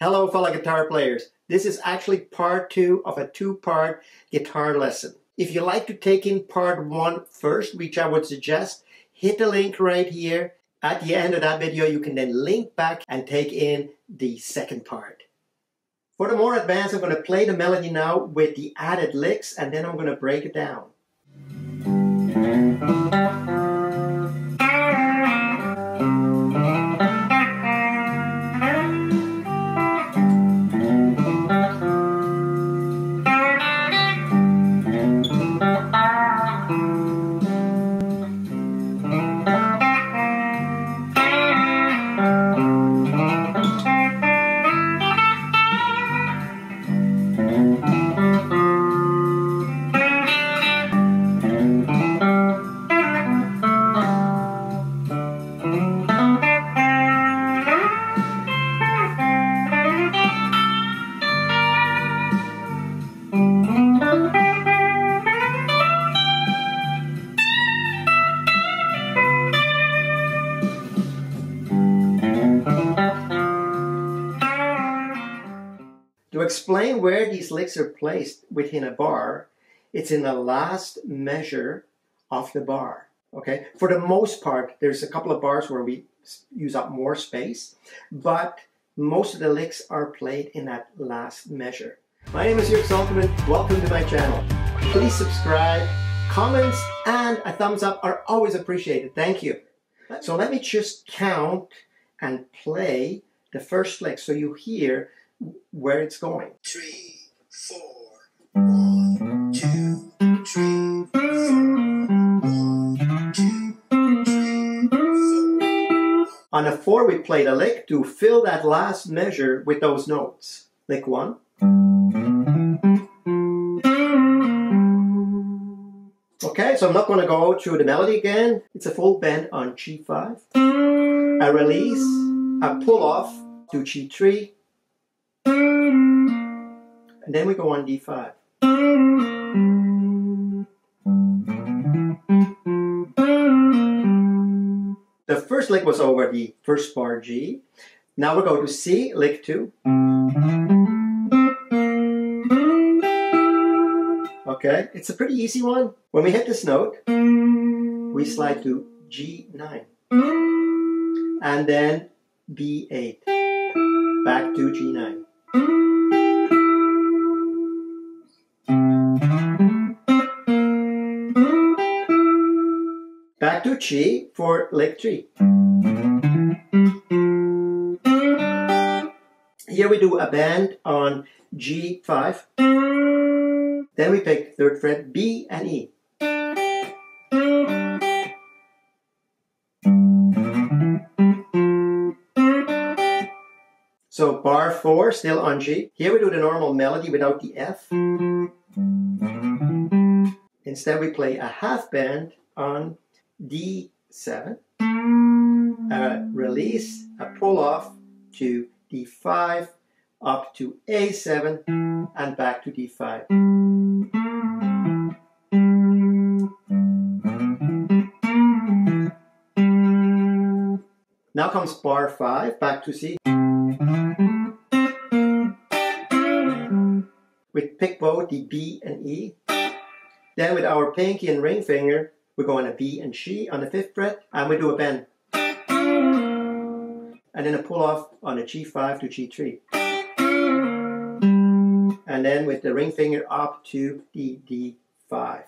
Hello fellow guitar players, this is actually part two of a two-part guitar lesson. If you like to take in part one first, which I would suggest, hit the link right here. At the end of that video you can then link back and take in the second part. For the more advanced, I'm going to play the melody now with the added licks and then I'm going to break it down. To explain where these licks are placed within a bar, it's in the last measure of the bar, okay? For the most part, there's a couple of bars where we use up more space, but most of the licks are played in that last measure. My name is Jörg Soltman, welcome to my channel. Please subscribe, comments and a thumbs up are always appreciated, thank you. So let me just count and play the first lick so you hear where it's going. 3, 4, 1, 2, 3, 4, 1, 2, 3, 4. On a 4 we play the lick to fill that last measure with those notes. Lick 1. Okay, so I'm not going to go through the melody again. It's a full bend on G5. A release, a pull off to G3. And then we go on D5. The first lick was over the first bar G. Now we go to C, lick 2. Okay, it's a pretty easy one. When we hit this note, we slide to G9. And then B8. Back to G9. Back to G for lick 3. Here we do a bend on G5. Then we pick 3rd fret, B and E. So bar 4, still on G. Here we do the normal melody without the F. Instead we play a half bend on D7, a release, a pull off to D5, up to A7 and back to D5. Now comes bar 5, back to C. We pick both the B and E. Then with our pinky and ring finger, we go on a B and G on the 5th fret, and we do a bend. And then a pull off on a G5 to G3. And then with the ring finger up to the D5.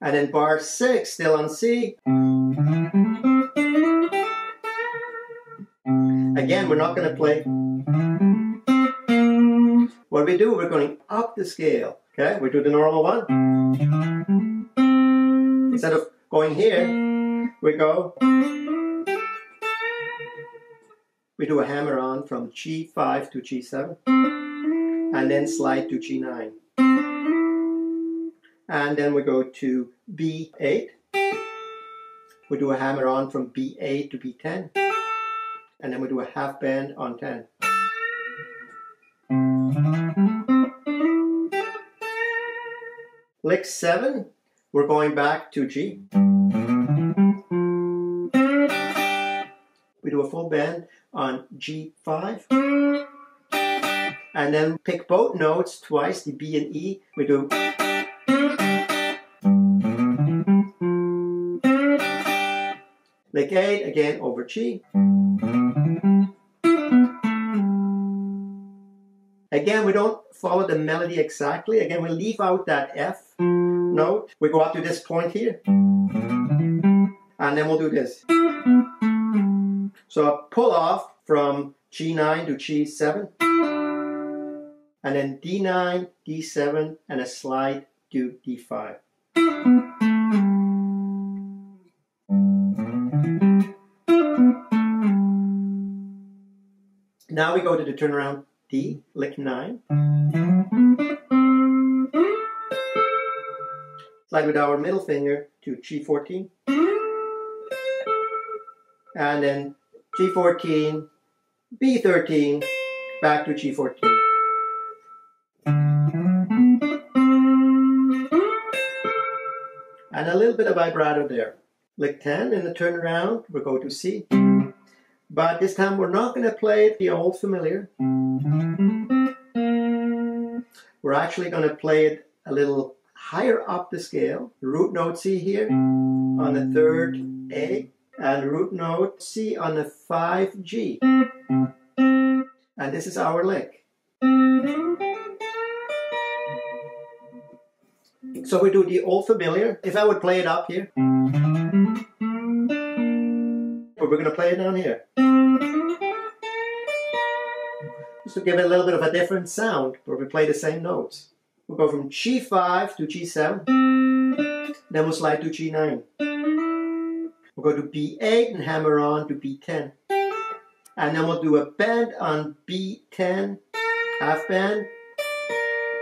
And then bar 6, still on C. Again, we're not going to play. What we do, we're going up the scale, okay? We do the normal one. Instead of going here, we go. We do a hammer-on from G5 to G7. And then slide to G9. And then we go to B8. We do a hammer-on from B8 to B10. And then we do a half bend on 10. Lick 7, we're going back to G. We do a full bend on G5. And then pick both notes twice, the B and E. We do. Lick 8, again over G. Again, we don't follow the melody exactly. Again, we leave out that F note. We go up to this point here. And then we'll do this. So a pull off from G9 to G7. And then D9, D7, and a slide to D5. Now we go to the turnaround D, lick 9. Slide with our middle finger to G14. And then G14, B13, back to G14. And a little bit of vibrato there. Lick 10 in the turnaround, we'll go to C. But this time we're not going to play it the old familiar. We're actually going to play it a little higher up the scale. Root note C here on the 3rd A. And root note C on the 5th G. And this is our lick. So we do the old familiar. If I would play it up here, but we're going to play it down here. Just to give it a little bit of a different sound, where we play the same notes. We'll go from G5 to G7, then we'll slide to G9. We'll go to B8 and hammer on to B10. And then we'll do a bend on B10, half bend.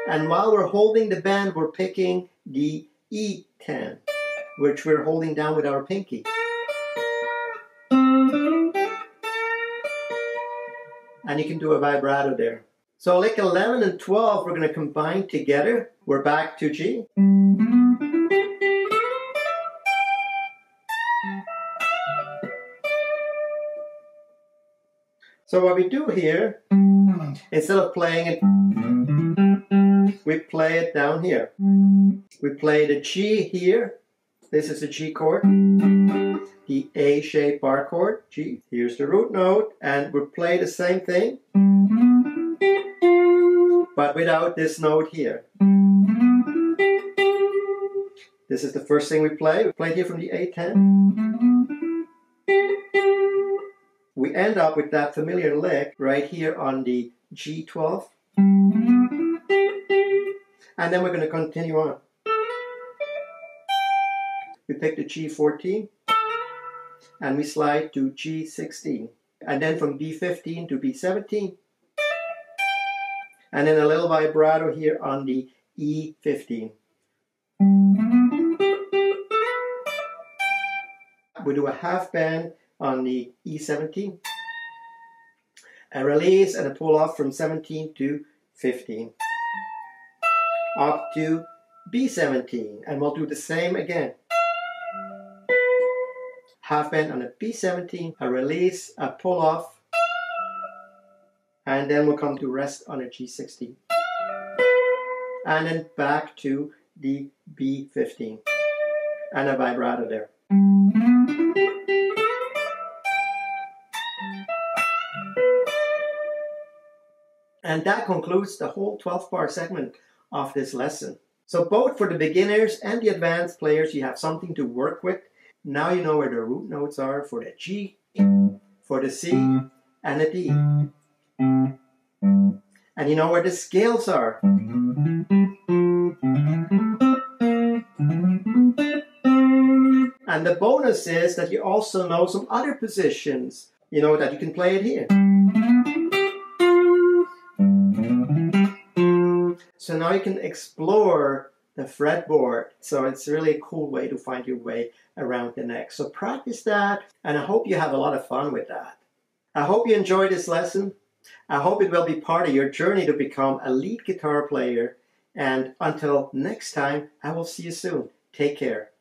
And while we're holding the bend, we're picking the E10, which we're holding down with our pinky. And you can do a vibrato there. So like 11 and 12, we're going to combine together. We're back to G. So what we do here, instead of playing it, we play it down here. We play the G here. This is the G chord, the A-shaped bar chord, G. Here's the root note, and we play the same thing, but without this note here. This is the first thing we play. We play it here from the A10. We end up with that familiar lick right here on the G12. And then we're going to continue on. We pick the G14 and we slide to G16. And then from B15 to B17. And then a little vibrato here on the E15. We do a half bend on the E17. A release and a pull off from 17 to 15. Up to B17, and we'll do the same again. Half bend on a B17, a release, a pull off, and then we'll come to rest on a G16. And then back to the B15, and a vibrato there. And that concludes the whole 12-bar segment of this lesson. So both for the beginners and the advanced players, you have something to work with. Now you know where the root notes are for the G, for the C, and the D. And you know where the scales are. And the bonus is that you also know some other positions, you know, that you can play it here. So now you can explore the fretboard. So it's really a cool way to find your way around the neck. So practice that, and I hope you have a lot of fun with that. I hope you enjoyed this lesson. I hope it will be part of your journey to become a lead guitar player. And until next time, I will see you soon. Take care.